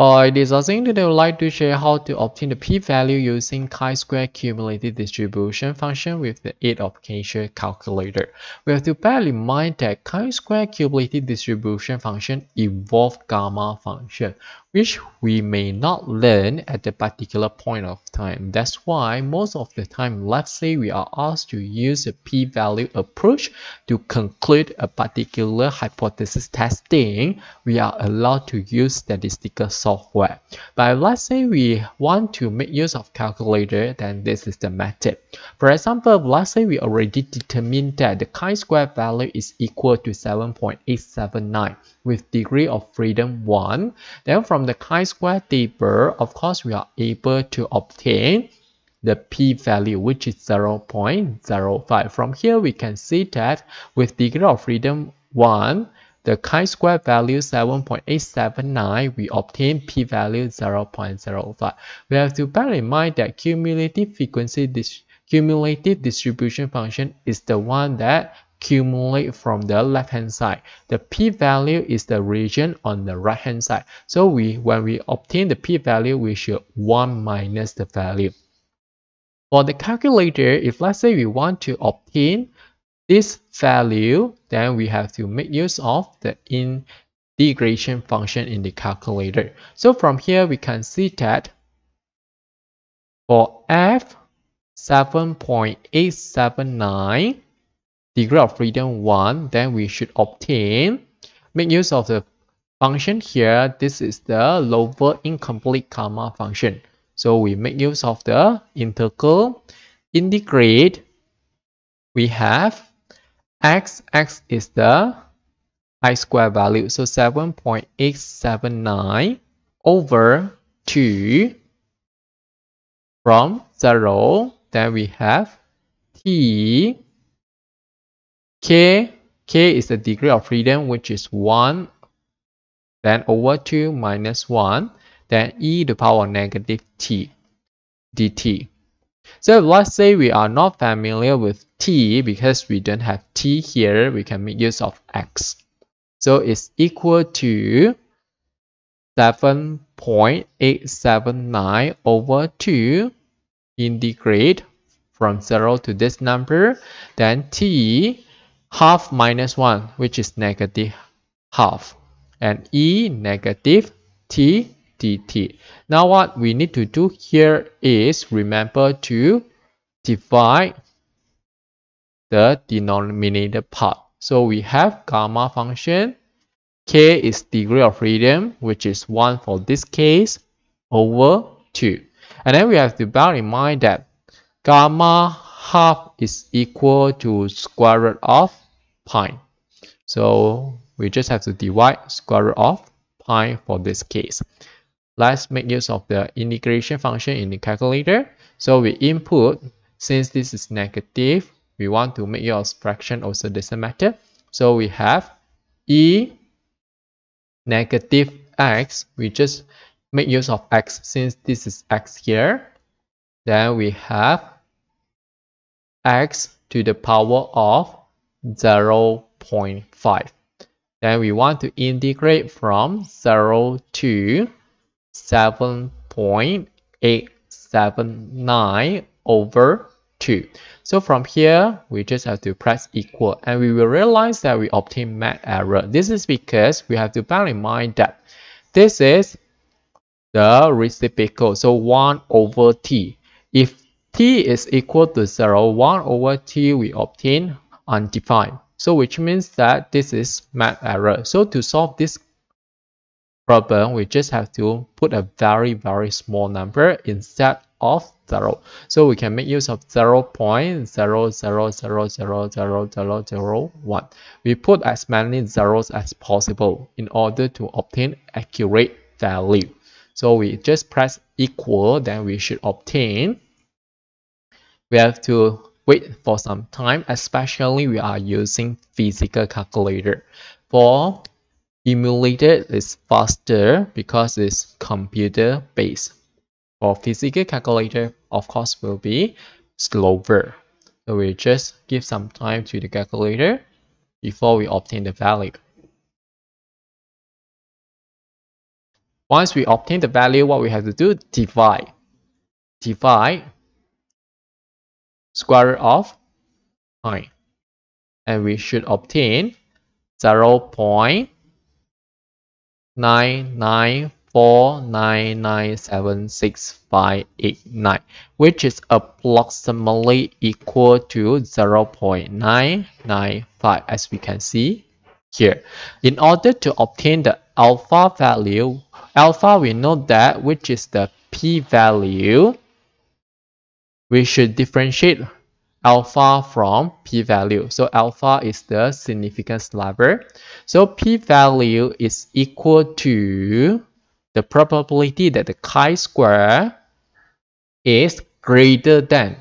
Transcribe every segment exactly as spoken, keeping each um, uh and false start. Uh, it is also today I would like to share how to obtain the p-value using chi-square cumulative distribution function with the aid of Chi-square calculator. We have to bear in mind that chi-square cumulative distribution function involves gamma function, which we may not learn at the particular point of time. That's why most of the time, let's say we are asked to use a p-value approach to conclude a particular hypothesis testing, we are allowed to use statistical software. Software. But let's say we want to make use of calculator, then this is the method. For example, let's say we already determined that the chi-square value is equal to seven point eight seven nine with degree of freedom one. Then from the chi-square table, of course, we are able to obtain the p-value, which is zero point zero five. From here, we can see that with degree of freedom one, the chi-square value seven point eight seven nine, we obtain p-value zero point zero five. We have to bear in mind that cumulative frequency dis cumulative distribution function is the one that accumulate from the left hand side. The p-value is the region on the right hand side. So we when we obtain the p-value, we should one minus the value. For the calculator, if let's say we want to obtain this value, then we have to make use of the integration function in the calculator. So from here we can see that for f seven point eight seven nine, degree of freedom one, then we should obtain, make use of the function here. This is the lower incomplete gamma function. So we make use of the integral, integrate. We have x, x is the chi-square value, so seven point eight seven nine over two from zero, then we have t, k, k is the degree of freedom, which is one, then over two minus one, then e to the power negative t, dt. So let's say we are not familiar with t, because we don't have t here, we can make use of x. So it's equal to seven point eight seven nine over two, integrate from zero to this number, then t half minus one, which is negative half, and e negative t dt. Now what we need to do here is remember to divide the denominator part. So we have gamma function, k is degree of freedom, which is one for this case, over two. And then we have to bear in mind that gamma half is equal to square root of pi. So we just have to divide square root of pi for this case. Let's make use of the integration function in the calculator. So we input, since this is negative, we want to make your fraction also the same method. So we have e negative x. We just make use of x since this is x here. Then we have x to the power of zero point five. Then we want to integrate from zero to seven point eight seven nine over two. So from here, we just have to press equal, and we will realize that we obtain math error. This is because we have to bear in mind that this is the reciprocal, so one over t. If t is equal to zero, one over t, we obtain undefined. So which means that this is math error. So to solve this problem, we just have to put a very very small number instead of zero. So we can make use of zero point zero zero zero zero zero zero zero one. We put as many zeros as possible in order to obtain accurate value. So we just press equal, then we should obtain. We have to wait for some time, especially we are using physical calculator. For emulator is faster because it's computer based. For physical calculator, of course, will be slower. So we just give some time to the calculator before we obtain the value. Once we obtain the value, what we have to do, divide. Divide square root of nine. And we should obtain zero point nine nine four nine nine seven six five eight nine, which is approximately equal to zero point nine nine five, as we can see here. In order to obtain the alpha value, alpha we know that, which is the p-value, we should differentiate alpha from p-value. So alpha is the significance level. So p-value is equal to the probability that the chi-square is greater than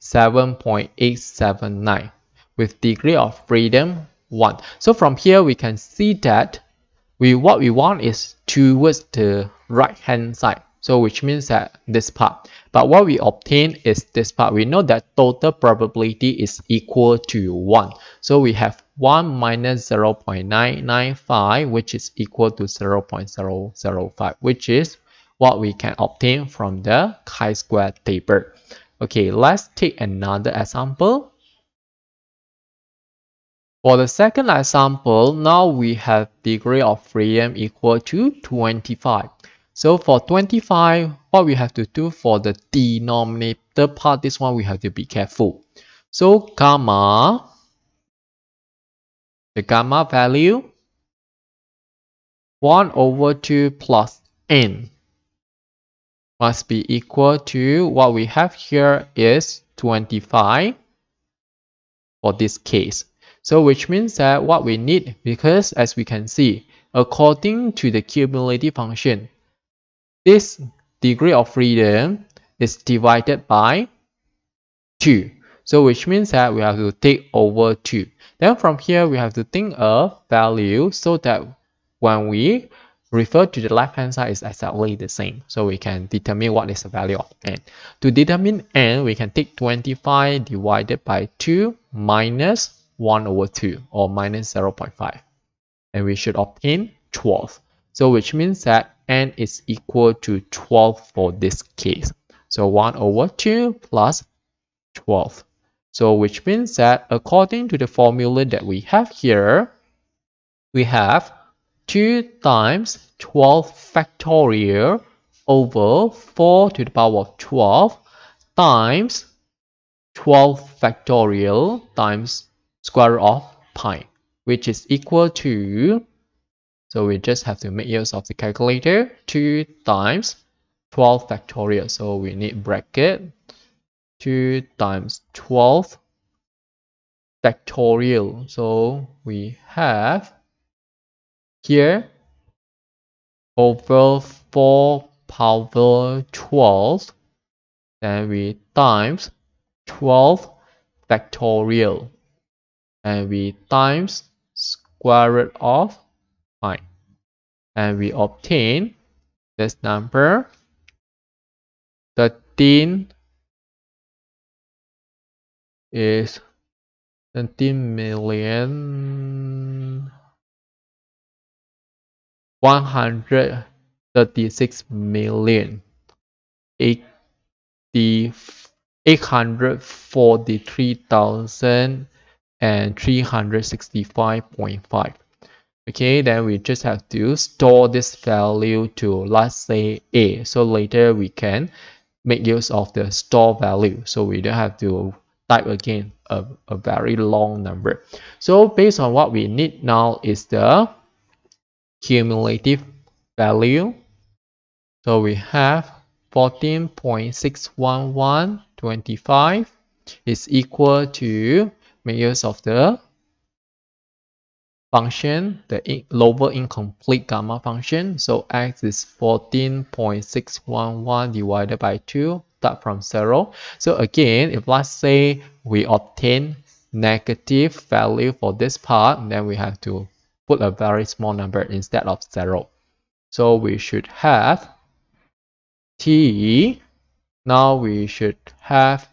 seven point eight seven nine with degree of freedom one. So from here we can see that we what we want is towards the right hand side. So which means that this part. But what we obtain is this part. We know that total probability is equal to one. So we have one minus zero point nine nine five, which is equal to zero point zero zero five, which is what we can obtain from the chi-square table. Okay, let's take another example. For the second example, now we have degree of freedom equal to twenty-five. So for twenty-five, what we have to do for the denominator part, this one we have to be careful. So gamma, the gamma value, one over two plus n must be equal to, what we have here is twenty-five for this case. So which means that what we need, because as we can see, according to the cumulative function, this degree of freedom is divided by two. So which means that we have to take over two. Then from here we have to think of value so that when we refer to the left hand side, it's exactly the same. So we can determine what is the value of n. To determine n, we can take twenty-five divided by two minus one over two or minus zero point five. And we should obtain twelve. So which means that n is equal to twelve for this case. So one over two plus twelve. So which means that according to the formula that we have here, we have two times twelve factorial over four to the power of twelve times twelve factorial times square root of pi, which is equal to, so we just have to make use of the calculator, two times twelve factorial. So we need bracket, two times twelve factorial. So we have here over four power twelve. Then we times twelve factorial. And we times square root of, and we obtain this number thirteen is thirteen million one hundred thirty-six million eight hundred forty-three thousand and three hundred sixty-five point five. Okay, then we just have to store this value to, let's say, a. So later we can make use of the store value. So we don't have to type again a, a very long number. So based on what we need now is the cumulative value. So we have fourteen point six one one two five is equal to, make use of the function, the lower incomplete gamma function. So x is fourteen point six one one divided by two, start from zero. So again, if let's say we obtain negative value for this part, then we have to put a very small number instead of zero. So we should have t, now we should have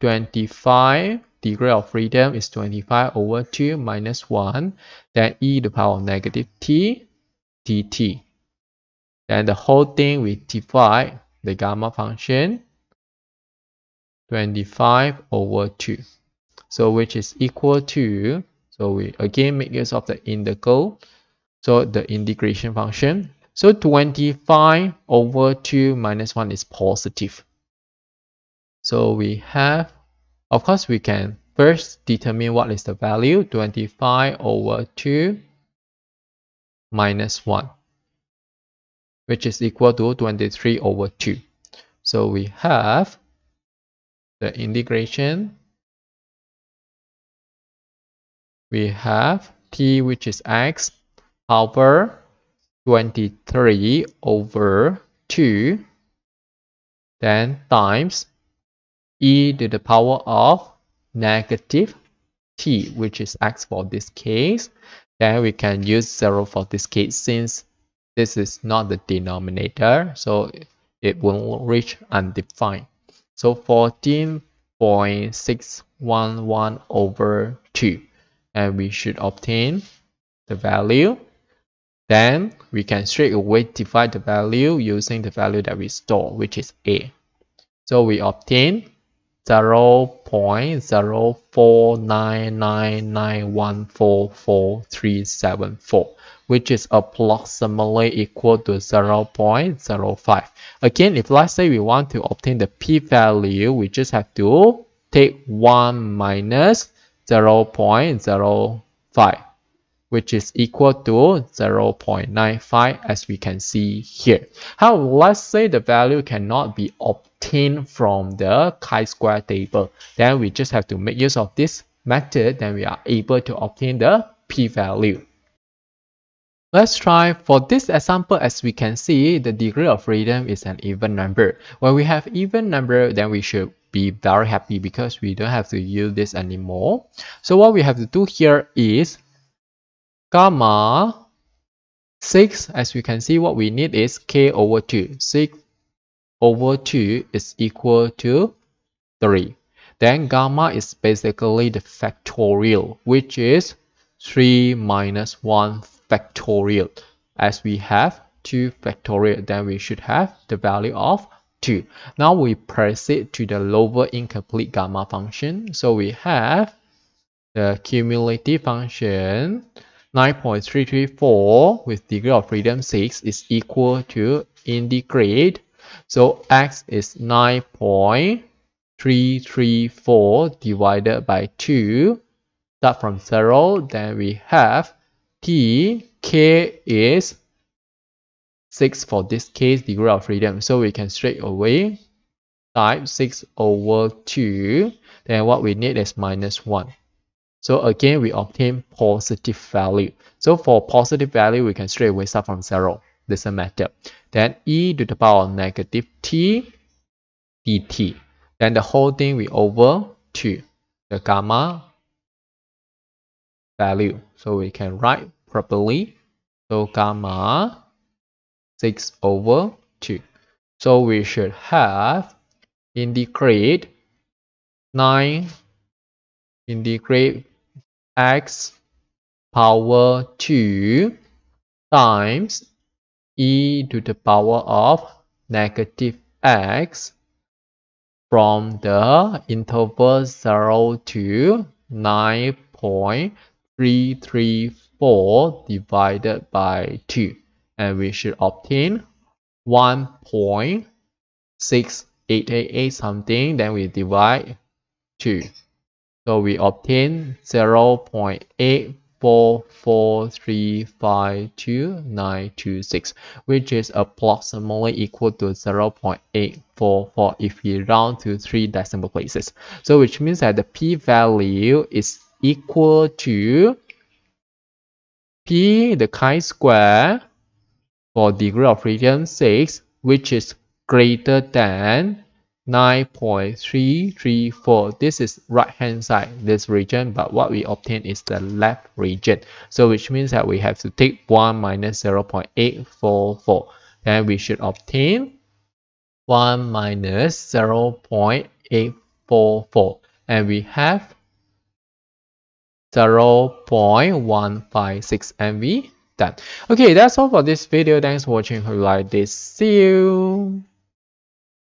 twenty-five, degree of freedom is twenty-five over two minus one, then e to the power of negative t dt. Then the whole thing we divide the gamma function twenty-five over two. So which is equal to, so we again make use of the integral, so the integration function. So twenty-five over two minus one is positive. So we have, of course we can first determine what is the value, twenty-five over two minus one, which is equal to twenty-three over two. So we have the integration, we have t, which is x power twenty-three over two, then times e to the power of negative t, which is x for this case. Then we can use zero for this case since this is not the denominator, so it won't reach undefined. So fourteen point six one one over two, and we should obtain the value. Then we can straight away divide the value using the value that we store, which is a. So we obtain zero point zero four nine nine nine one four four three seven four, which is approximately equal to zero point zero five. Again, if let's say we want to obtain the p-value, we just have to take one minus zero point zero five, which is equal to zero point nine five, as we can see here. How, let's say the value cannot be obtained from the chi-square table, then we just have to make use of this method, then we are able to obtain the p-value. Let's try for this example. As we can see, the degree of freedom is an even number. When we have even number, then we should be very happy because we don't have to use this anymore. So what we have to do here is gamma six, as we can see, what we need is k over two. six over two is equal to three. Then gamma is basically the factorial, which is three minus one factorial. As we have two factorial, then we should have the value of two. Now we proceed to the lower incomplete gamma function. So we have the cumulative function nine point three three four with degree of freedom six is equal to integrate. So x is nine point three three four divided by two. Start from zero. Then we have t, k is six for this case, degree of freedom. So we can straight away type six over two. Then what we need is minus one. So again, we obtain positive value. So for positive value, we can straight away start from zero. This is a method. Then e to the power of negative t dt. Then the whole thing we over two, the gamma value. So we can write properly. So gamma six over two. So we should have integrate nine, integrate x power two times e to the power of negative x from the interval zero to nine point three three four divided by two, and we should obtain one point six eight eight eight something. Then we divide two, so we obtain zero point eight four four three five two nine two six, which is approximately equal to zero point eight four four if we round to three decimal places. So which means that the p-value is equal to p, the chi-square for degree of freedom six, which is greater than nine point three three four. This is right hand side, this region, but what we obtain is the left region. So which means that we have to take one minus zero point eight four four, and we should obtain one minus zero point eight four four, and we have zero point one five six, and we done. Okay, that's all for this video. Thanks for watching. Hope you like this. See you.